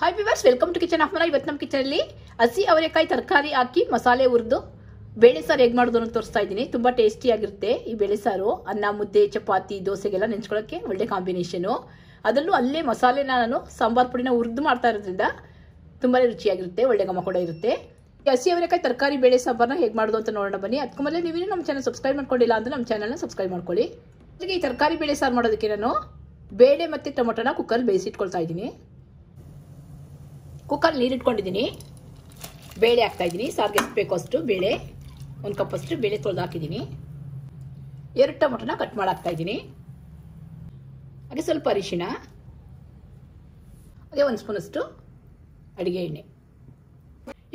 Hi viewers, welcome to kitchen of ಮನ. ಇವತ್ತು ನಮ್ಮ ಕಿಚನಲ್ಲಿ ಹಸಿ ಅವರೆಕಾಯಿ ತರಕಾರಿ ಹಾಕಿ ಮಸಾಲೆ ಹುರಿದು ಬೇಳೆ ಸಾರು ಹೇಗೆ ಮಾಡೋದು ಅಂತ ತೋರಿಸ್ತಾ ಇದ್ದೀನಿ. ತುಂಬ ಟೇಸ್ಟಿಯಾಗಿರುತ್ತೆ ಈ ಬೇಳೆ ಸಾರು. ಅನ್ನ, ಮುದ್ದೆ, ಚಪಾತಿ, ದೋಸೆಗೆಲ್ಲ ನೆಂಚ್ಕೊಳ್ಳೋಕ್ಕೆ ಒಳ್ಳೆ ಕಾಂಬಿನೇಷನು. ಅದರಲ್ಲೂ ಅಲ್ಲೇ ಮಸಾಲೆನ ನಾನು ಸಾಂಬಾರು ಪುಡಿನ ಹುರಿದು ಮಾಡ್ತಾ ಇರೋದ್ರಿಂದ ತುಂಬಾ ರುಚಿಯಾಗಿರುತ್ತೆ, ಒಳ್ಳೆ ಘಮ ಕೂಡ ಇರುತ್ತೆ. ಈ ಹಸಿ ಅವರೆಕಾಯಿ ತರಕಾರಿ ಬೇಳೆ ಸಾಂಬಾರನ್ನ ಹೇಗೆ ಮಾಡೋದು ಅಂತ ನೋಡೋಣ ಬನ್ನಿ. ಅದಕ್ಕೂ ಮೊದಲೇ ನೀವೇನು ನಮ್ಮ ಚಾನಲ್ ಸಬ್ಸ್ಕ್ರೈಬ್ ಮಾಡ್ಕೊಂಡಿಲ್ಲ ಅಂದರೆ ನಮ್ಮ ಚಾನಲ್ನ ಸಬ್ಸ್ಕ್ರೈಬ್ ಮಾಡ್ಕೊಳ್ಳಿ. ಅಲ್ಲಿಗೆ ಈ ತರಕಾರಿ ಬೇಳೆ ಸಾರು ಮಾಡೋದಕ್ಕೆ ನಾನು ಬೇಳೆ ಮತ್ತು ಟೊಮೊಟೊನ ಕುಕ್ಕರ್ ಬೇಯಿಸಿಟ್ಕೊಳ್ತಾ ಇದ್ದೀನಿ. ಕುಕ್ಕರ್ ನೀರಿಟ್ಕೊಂಡಿದ್ದೀನಿ, ಬೇಳೆ ಹಾಕ್ತಾಯಿದ್ದೀನಿ. ಸಾರಿಗೆ ಎಷ್ಟು ಬೇಕು ಅಷ್ಟು ಬೇಳೆ, ಒಂದು ಕಪ್ಪಷ್ಟು ಬೇಳೆ ತೊಳೆದು ಹಾಕಿದ್ದೀನಿ. 2 ಟೊಮೊಟೊನ ಕಟ್ ಮಾಡಿ ಹಾಕ್ತಾಯಿದ್ದೀನಿ. ಹಾಗೆ ಸ್ವಲ್ಪ ಅರಿಶಿನ, ಅದೇ 1 ಸ್ಪೂನಷ್ಟು ಅಡುಗೆ ಎಣ್ಣೆ.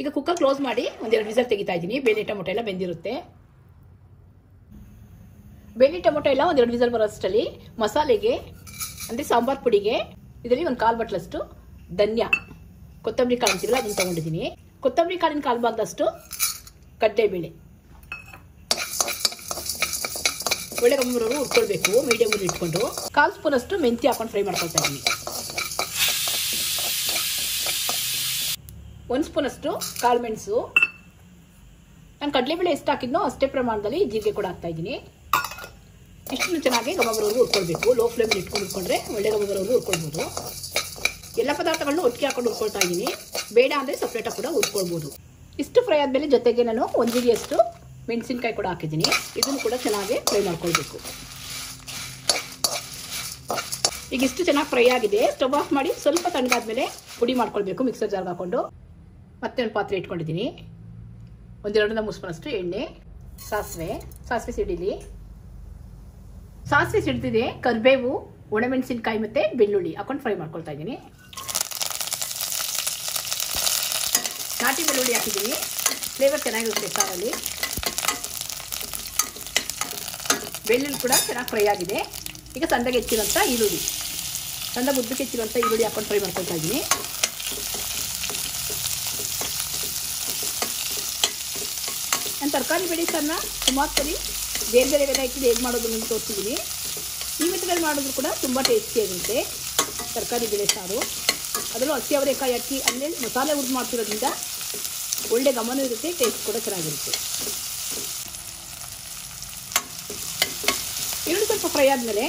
ಈಗ ಕುಕ್ಕರ್ ಕ್ಲೋಸ್ ಮಾಡಿ ಒಂದೆರಡು ವಿಸಲ್ ತೆಗಿತಾಯಿದ್ದೀನಿ. ಬೇಳೆ ಟೊಮೊಟೊ ಎಲ್ಲ ಬೆಂದಿರುತ್ತೆ. ಬೇಳೆ ಟೊಮೊಟೊ ಎಲ್ಲ ಒಂದೆರಡು ವಿಸಲ್ ಬರೋಷ್ಟರಲ್ಲಿ ಮಸಾಲೆಗೆ ಅಂದರೆ ಸಾಂಬಾರು ಪುಡಿಗೆ ಇದರಲ್ಲಿ 1/4 ಬಟ್ಲಷ್ಟು ಧನ್ಯ ಕೊತ್ತಂಬರಿ ಕಾಳು ಅಂತೀವಲ್ಲ ಅದನ್ನು ತೊಗೊಂಡಿದ್ದೀನಿ. ಕೊತ್ತಂಬರಿ ಕಾಳಿನ ಕಾಲು ಭಾಗದಷ್ಟು ಕಡಲೆಬೇಳೆ ಒಳ್ಳೆ ಗಂಭೀರವರು ಹುರ್ಕೊಳ್ಬೇಕು, ಮೀಡಿಯಮ್ ಅಲ್ಲಿ ಇಟ್ಕೊಂಡು. 1/4 ಸ್ಪೂನಷ್ಟು ಮೆಂತ್ಯ ಹಾಕೊಂಡು ಫ್ರೈ ಮಾಡ್ಕೊಳ್ತಾ ಇದ್ದೀನಿ. 1 ಸ್ಪೂನಷ್ಟು ಕಾಳು ಮೆಣಸು. ನಾನು ಕಡಲೆಬೇಳೆ ಎಷ್ಟು ಹಾಕಿದ್ನೋ ಅಷ್ಟೇ ಪ್ರಮಾಣದಲ್ಲಿ ಜೀರಿಗೆ ಕೂಡ ಹಾಕ್ತಾ ಇದ್ದೀನಿ. ಇಷ್ಟನ್ನು ಚೆನ್ನಾಗಿ ಗಂಭೀರವರು ಹುರ್ಕೊಳ್ಬೇಕು. ಲೋ ಫ್ಲೇಮಲ್ಲಿ ಇಟ್ಕೊಂಡು ಹುರ್ಕೊಂಡ್ರೆ ಒಳ್ಳೆ ಗಂಭೀರವರು ಹುರ್ಕೊಳ್ಬೋದು. ಎಲ್ಲ ಪದಾರ್ಥಗಳನ್ನ ಒಟ್ಟಿಗೆ ಹಾಕೊಂಡು ಹುರ್ಕೊಳ್ತಾ ಇದ್ದೀನಿ. ಬೇಡ ಅಂದರೆ ಸಪ್ರೇಟಾಗಿ ಕೂಡ ಹುರ್ಕೊಳ್ಬೋದು. ಇಷ್ಟು ಫ್ರೈ ಆದಮೇಲೆ ಜೊತೆಗೆ ನಾನು 1 ಗಿರಿಯಷ್ಟು ಮೆಣಸಿನಕಾಯಿ ಕೂಡ ಹಾಕಿದ್ದೀನಿ. ಇದನ್ನು ಕೂಡ ಚೆನ್ನಾಗಿ ಫ್ರೈ ಮಾಡ್ಕೊಳ್ಬೇಕು. ಈಗ ಇಷ್ಟು ಚೆನ್ನಾಗಿ ಫ್ರೈ ಆಗಿದೆ. ಸ್ಟವ್ ಆಫ್ ಮಾಡಿ ಸ್ವಲ್ಪ ತಣ್ಣಗಾದ್ಮೇಲೆ ಪುಡಿ ಮಾಡ್ಕೊಳ್ಬೇಕು. ಮಿಕ್ಸರ್ ಜಾರ್ಗೆ ಹಾಕೊಂಡು ಮತ್ತೆ ಒಂದು ಪಾತ್ರೆ ಇಟ್ಕೊಂಡಿದ್ದೀನಿ. 1-2 ಸ್ಪೂನಷ್ಟು ಎಣ್ಣೆ, ಸಾಸಿವೆ ಸಿಡಿಲಿ. ಸಾಸಿವೆ ಸಿಡಿದಿದೆ. ಕರಿಬೇವು, ಒಣಮೆಣಸಿನಕಾಯಿ ಮತ್ತು ಬೆಳ್ಳುಳ್ಳಿ ಹಾಕೊಂಡು ಫ್ರೈ ಮಾಡ್ಕೊಳ್ತಾ ಇದ್ದೀನಿ. ನಾಟಿ ಬೆಳ್ಳುಳ್ಳಿ ಹಾಕಿದ್ದೀನಿ, ಫ್ಲೇವರ್ ಚೆನ್ನಾಗಿರುತ್ತೆ ಸಾರಲ್ಲಿ. ಬೆಳ್ಳುಳ್ಳಿ ಕೂಡ ಚೆನ್ನಾಗಿ ಫ್ರೈ ಆಗಿದೆ. ಈಗ ಸಣ್ಣಗೆ ಹೆಚ್ಚಿರೋಂಥ ಈರುಳ್ಳಿ, ಸಣ್ಣ ಮುದ್ದಕ್ಕೆ ಹೆಚ್ಚಿರೋಂಥ ಈರುಳ್ಳಿ ಹಾಕೊಂಡು ಫ್ರೈ ಮಾಡ್ಕೊಳ್ತಾ ಇದ್ದೀನಿ. ನಾನು ತರಕಾರಿ ಬೇಳೆ ಸಾರನ್ನ ಸುಮಾರು ಸರಿ ಬೇರೆ ಬೇರೆ ವೆರೈಟಿ ಹೇಗೆ ಮಾಡೋದು ಅಂತ ತೋರಿಸಿದ್ದೀನಿ. ಈ ಮೆಥಡಲ್ಲಿ ಮಾಡೋದು ಕೂಡ ತುಂಬ ಟೇಸ್ಟಿಯಾಗಿರುತ್ತೆ ತರಕಾರಿ ಬೇಳೆ ಸಾರು. ಅದರಲ್ಲೂ ಹಸಿ ಅವರೆಕಾಯಿ ಹಾಕಿ ಅಲ್ಲೇ ಮಸಾಲೆ ಹುರಿದು ಮಾಡ್ತಿರೋದ್ರಿಂದ ಒಳ್ಳೆ ಗಮನ ಇರುತ್ತೆ, ಟೇಸ್ಟ್ ಕೂಡ ಚೆನ್ನಾಗಿರುತ್ತೆ. ಈರುಳ್ಳಿ ಸ್ವಲ್ಪ ಫ್ರೈ ಆದಮೇಲೆ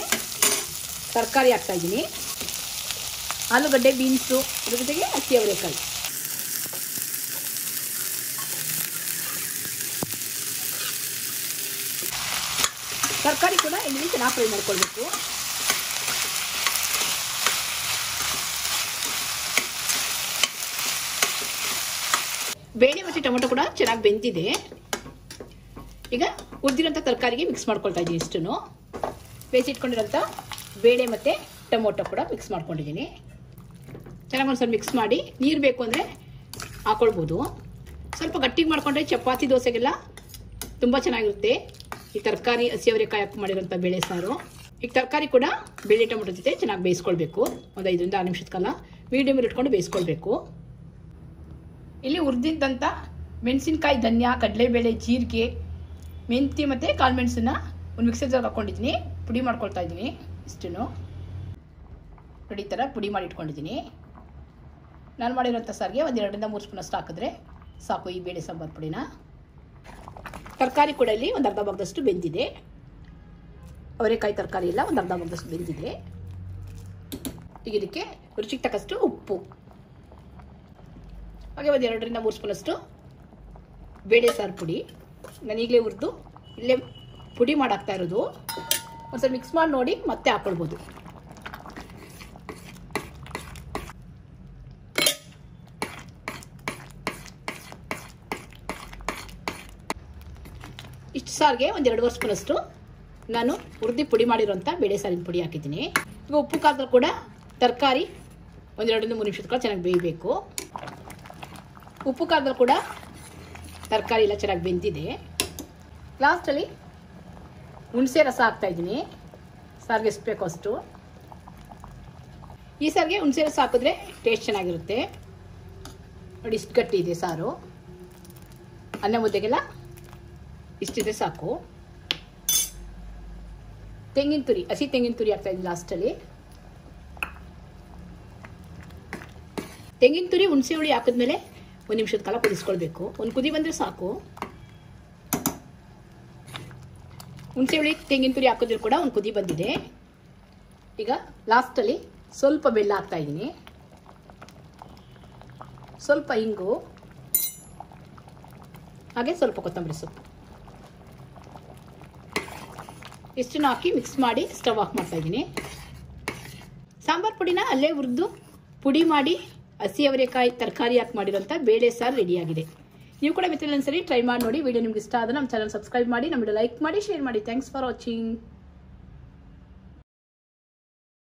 ತರಕಾರಿ ಹಾಕ್ತಾಯಿದ್ದೀನಿ. ಆಲೂಗಡ್ಡೆ, ಬೀನ್ಸು, ಅದ್ರ ಜೊತೆಗೆ ಹಸಿ ಅವರೆಕಾಯಿ. ತರಕಾರಿ ಕೂಡ ಎಣ್ಣೆಲಿ ಚೆನ್ನಾಗಿ ಫ್ರೈ ಮಾಡ್ಕೊಳ್ಬೇಕು. ಬೇಳೆ ಮತ್ತು ಟೊಮೊಟೊ ಕೂಡ ಚೆನ್ನಾಗಿ ಬೆಂದಿದೆ. ಈಗ ಉದ್ದಿರೋಂಥ ತರಕಾರಿಗೆ ಮಿಕ್ಸ್ ಮಾಡ್ಕೊಳ್ತಾ ಇದ್ದೀನಿ. ಇಷ್ಟನ್ನು ಬೇಯಿಸಿಟ್ಕೊಂಡಿರೋಂಥ ಬೇಳೆ ಮತ್ತು ಟೊಮೊಟೊ ಕೂಡ ಮಿಕ್ಸ್ ಮಾಡ್ಕೊಂಡಿದ್ದೀನಿ. ಚೆನ್ನಾಗಿ ಒಂದ್ಸಲ ಮಿಕ್ಸ್ ಮಾಡಿ, ನೀರು ಬೇಕು ಅಂದರೆ ಹಾಕೊಳ್ಬೋದು. ಸ್ವಲ್ಪ ಗಟ್ಟಿಗೆ ಮಾಡಿಕೊಂಡ್ರೆ ಚಪಾತಿ, ದೋಸೆಗೆಲ್ಲ ತುಂಬ ಚೆನ್ನಾಗಿರುತ್ತೆ ಈ ತರಕಾರಿ ಹಸಿ ಅವರೆಕಾಯಿ ಹಾಕಿ ಮಾಡಿರೋಂಥ ಬೇಳೆ ಸಾರು. ಈಗ ತರಕಾರಿ ಕೂಡ ಬೇಳೆ ಟೊಮೊಟೊ ಜೊತೆ ಚೆನ್ನಾಗಿ ಬೇಯಿಸ್ಕೊಳ್ಬೇಕು. ಒಂದು 5-6 ನಿಮಿಷದ ಕಾಲ ಮೀಡಿಯಮಲ್ಲಿ ಇಟ್ಕೊಂಡು ಬೇಯಿಸ್ಕೊಳ್ಬೇಕು. ಇಲ್ಲಿ ಹುರಿದಿದ್ದಂಥ ಮೆಣಸಿನಕಾಯಿ, ಧನ್ಯ, ಕಡಲೆಬೇಳೆ, ಜೀರಿಗೆ, ಮೆಂತ್ಯ ಮತ್ತು ಕಾಳು ಮೆಣಸನ್ನ ಒಂದು ಮಿಕ್ಸರ್ ಜಾರ್ಗೆ ಹಾಕ್ಕೊಂಡಿದ್ದೀನಿ. ಪುಡಿ ಮಾಡ್ಕೊಳ್ತಾ ಇದ್ದೀನಿ. ಇಷ್ಟನ್ನು ನೋಡಿ, ಈ ಥರ ಪುಡಿ ಮಾಡಿ ಇಟ್ಕೊಂಡಿದ್ದೀನಿ. ನಾನು ಮಾಡಿರೋಂಥ ಸಾರಿಗೆ ಒಂದು 2-3 ಸ್ಪೂನಷ್ಟು ಹಾಕಿದ್ರೆ ಸಾಕು ಈ ಬೇಳೆ ಸಾಂಬಾರು ಪುಡಿನ. ತರಕಾರಿ ಕೂಡ ಇಲ್ಲಿ ಒಂದು ಅರ್ಧ ಭಾಗದಷ್ಟು ಬೆಂದಿದೆ. ಅವರೆಕಾಯಿ ತರಕಾರಿ ಎಲ್ಲ ಒಂದು ಅರ್ಧ ಭಾಗದಷ್ಟು ಬೆಂದಿದೆ. ಈಗ ಇದಕ್ಕೆ ರುಚಿಗೆ ತಕ್ಕಷ್ಟು ಉಪ್ಪು, ಹಾಗೆ ಒಂದು 2-3 ಸ್ಪೂನಷ್ಟು ಬೇಳೆ ಸಾರು ಪುಡಿ. ನಾನು ಈಗಲೇ ಹುರಿದು ಇಲ್ಲೇ ಪುಡಿ ಮಾಡಾಕ್ತಾ ಇರೋದು. ಒಂದ್ಸಲ ಮಿಕ್ಸ್ ಮಾಡಿ ನೋಡಿ ಮತ್ತೆ ಹಾಕ್ಕೊಳ್ಬೋದು. ಇಷ್ಟು ಸಾರಿಗೆ ಒಂದು 2 ಸ್ಪೂನಷ್ಟು ನಾನು ಹುರಿದು ಪುಡಿ ಮಾಡಿರೋಂಥ ಬೇಳೆ ಸಾರಿನ ಪುಡಿ ಹಾಕಿದ್ದೀನಿ. ಈಗ ಉಪ್ಪು ಕಾದ್ರೂ ಕೂಡ ತರಕಾರಿ ಒಂದು 2-3 ನಿಮಿಷದ ಕಾಲ ಚೆನ್ನಾಗಿ ಬೇಯಬೇಕು. ಉಪ್ಪು ಕಾದ್ರೂ ಕೂಡ ತರಕಾರಿ ಎಲ್ಲ ಚೆನ್ನಾಗಿ ಬೆಂದಿದೆ. ಲಾಸ್ಟಲ್ಲಿ ಹುಣಸೆ ರಸ ಹಾಕ್ತಾಯಿದ್ದೀನಿ, ಸಾರಿಗೆ ಎಷ್ಟು ಬೇಕೋ ಅಷ್ಟು. ಈ ಸಾರಿಗೆ ಹುಣಸೆ ರಸ ಹಾಕಿದ್ರೆ ಟೇಸ್ಟ್ ಚೆನ್ನಾಗಿರುತ್ತೆ. ನೋಡಿ ಇಷ್ಟು ಗಟ್ಟಿ ಇದೆ ಸಾರು. ಅನ್ನ ಮುದ್ದೆಗೆಲ್ಲ ಇಷ್ಟಿದೆ ಸಾಕು. ತೆಂಗಿನ ತುರಿ, ಹಸಿ ತೆಂಗಿನ ತುರಿ ಹಾಕ್ತಾಯಿದ್ದೀನಿ ಲಾಸ್ಟಲ್ಲಿ. ತೆಂಗಿನ ತುರಿ ಹುಣಸೆ ಹುಳಿ ಹಾಕಿದ ಮೇಲೆ 1 ನಿಮಿಷದ ಕಾಲ ಕುದಿಸ್ಕೊಳ್ಳಬೇಕು. ಒಂದು ಕುದಿ ಬಂದ್ರೆ ಸಾಕು. ಹುಣಸೆ ಹುಳಿ ತೆಂಗಿನ ತುರಿ ಹಾಕಿದ್ರು ಕೂಡ ಒಂದು ಕುದಿ ಬಂದಿದೆ. ಈಗ ಲಾಸ್ಟ್ ಅಲ್ಲಿ ಸ್ವಲ್ಪ ಬೆಲ್ಲ ಹಾಕ್ತಾ ಇದೀನಿ, ಸ್ವಲ್ಪ ಇಂಗು, ಹಾಗೆ ಸ್ವಲ್ಪ ಕೊತ್ತಂಬರಿ ಸೊಪ್ಪು ಇಷ್ಟನ್ನು ಹಾಕಿ ಮಿಕ್ಸ್ ಮಾಡಿ ಸ್ಟವ್ ಆಫ್ ಮಾಡ್ತಾ ಇದೀನಿ. ಸಾಂಬಾರ್ ಪುಡಿನ ಅಲ್ಲೇ ಹುರಿದು ಪುಡಿ ಮಾಡಿ ಹಸಿ ಅವರೆಕಾಯಿ ತರಕಾರಿ ಹಾಕಿ ಮಾಡಿರೋಂಥ ಬೇಳೆ ಸಾರು ರೆಡಿಯಾಗಿದೆ. ನೀವು ಕೂಡ ಮಿತ್ರರೇ ಒಂದ್ಸರಿ ಟ್ರೈ ಮಾಡಿ ನೋಡಿ. ವಿಡಿಯೋ ನಿಮ್ಗೆ ಇಷ್ಟ ಆದರೆ ನಮ್ಮ ಚಾನಲ್ ಸಬ್ಸ್ಕ್ರೈಬ್ ಮಾಡಿ, ನಮ್ಮ ವಿಡಿಯೋ ಲೈಕ್ ಮಾಡಿ, ಶೇರ್ ಮಾಡಿ. Thanks for watching.